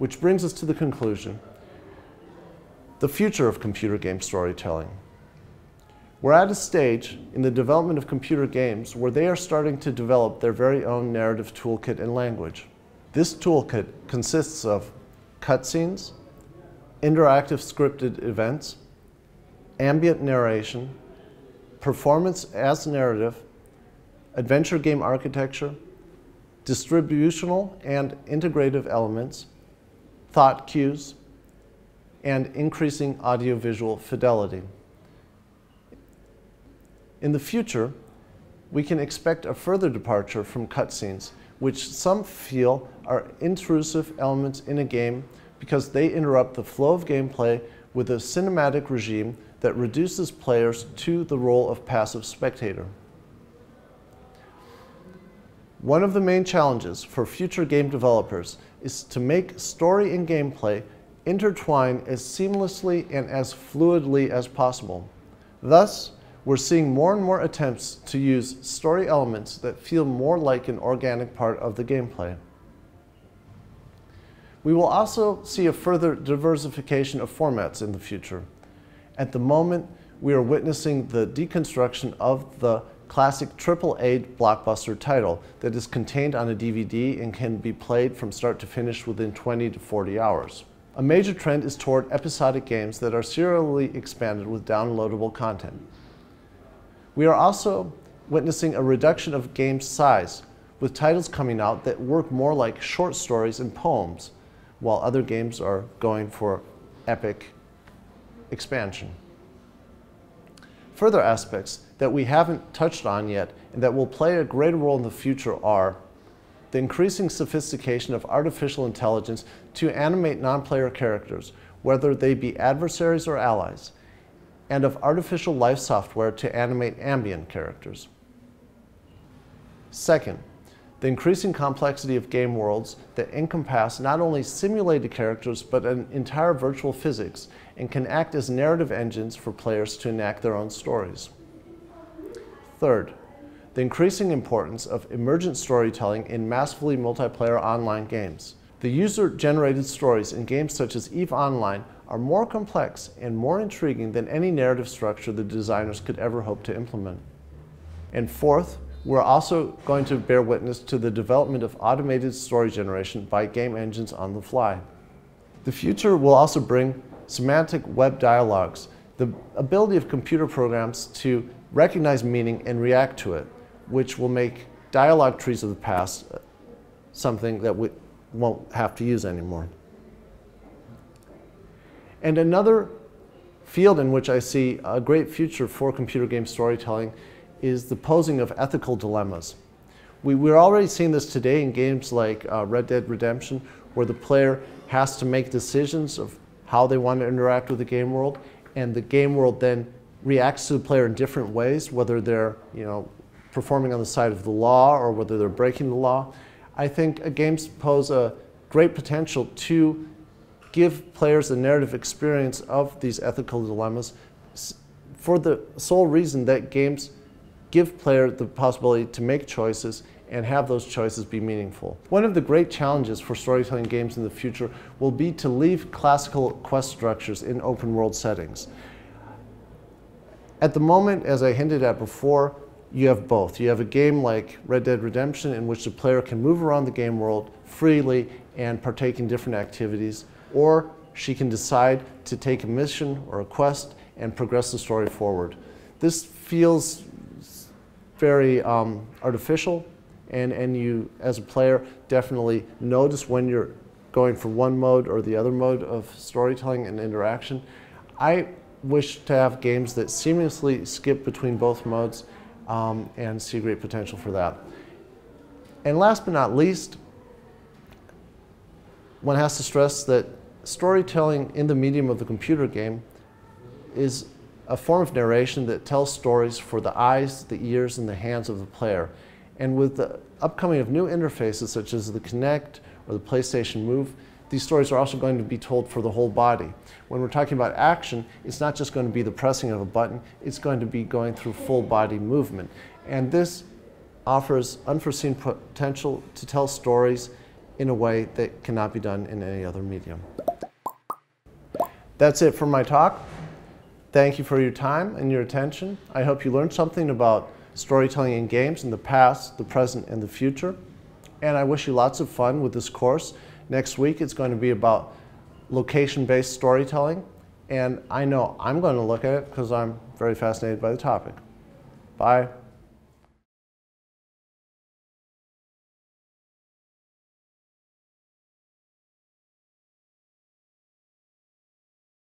Which brings us to the conclusion, the future of computer game storytelling. We're at a stage in the development of computer games where they are starting to develop their very own narrative toolkit and language. This toolkit consists of cutscenes, interactive scripted events, ambient narration, performance as narrative, adventure game architecture, distributional and integrative elements, thought cues, and increasing audiovisual fidelity. In the future, we can expect a further departure from cutscenes, which some feel are intrusive elements in a game because they interrupt the flow of gameplay with a cinematic regime that reduces players to the role of passive spectator. One of the main challenges for future game developers is to make story and gameplay intertwine as seamlessly and as fluidly as possible. Thus, we're seeing more and more attempts to use story elements that feel more like an organic part of the gameplay. We will also see a further diversification of formats in the future. At the moment, we are witnessing the deconstruction of the classic AAA blockbuster title that is contained on a DVD and can be played from start to finish within 20 to 40 hours. A major trend is toward episodic games that are serially expanded with downloadable content. We are also witnessing a reduction of game size, with titles coming out that work more like short stories and poems, while other games are going for epic expansion. Further aspects that we haven't touched on yet and that will play a greater role in the future are the increasing sophistication of artificial intelligence to animate non-player characters, whether they be adversaries or allies, and of artificial life software to animate ambient characters. Second, the increasing complexity of game worlds that encompass not only simulated characters but an entire virtual physics and can act as narrative engines for players to enact their own stories. Third, the increasing importance of emergent storytelling in massively multiplayer online games. The user-generated stories in games such as Eve Online are more complex and more intriguing than any narrative structure the designers could ever hope to implement. And fourth, we're also going to bear witness to the development of automated story generation by game engines on the fly. The future will also bring semantic web dialogues, the ability of computer programs to recognize meaning and react to it, which will make dialogue trees of the past something that we won't have to use anymore. And another field in which I see a great future for computer game storytelling is the posing of ethical dilemmas. We're already seeing this today in games like Red Dead Redemption, where the player has to make decisions of how they want to interact with the game world, and the game world then reacts to the player in different ways, whether they're, performing on the side of the law or whether they're breaking the law. I think games pose a great potential to give players a narrative experience of these ethical dilemmas for the sole reason that games give players the possibility to make choices and have those choices be meaningful. One of the great challenges for storytelling games in the future will be to leave classical quest structures in open world settings. At the moment, as I hinted at before, you have both. You have a game like Red Dead Redemption in which the player can move around the game world freely and partake in different activities, or she can decide to take a mission or a quest and progress the story forward. This feels very artificial, and you, as a player, definitely notice when you're going for one mode or the other mode of storytelling and interaction. I wish to have games that seamlessly skip between both modes and see great potential for that. And last but not least, one has to stress that storytelling in the medium of the computer game is a form of narration that tells stories for the eyes, the ears, and the hands of the player. And with the upcoming of new interfaces such as the Kinect or the PlayStation Move, these stories are also going to be told for the whole body. When we're talking about action, it's not just going to be the pressing of a button, it's going to be going through full body movement. And this offers unforeseen potential to tell stories in a way that cannot be done in any other medium. That's it for my talk. Thank you for your time and your attention. I hope you learned something about storytelling in games in the past, the present, and the future. And I wish you lots of fun with this course. Next week it's going to be about location-based storytelling, and I know I'm going to look at it because I'm very fascinated by the topic. Bye.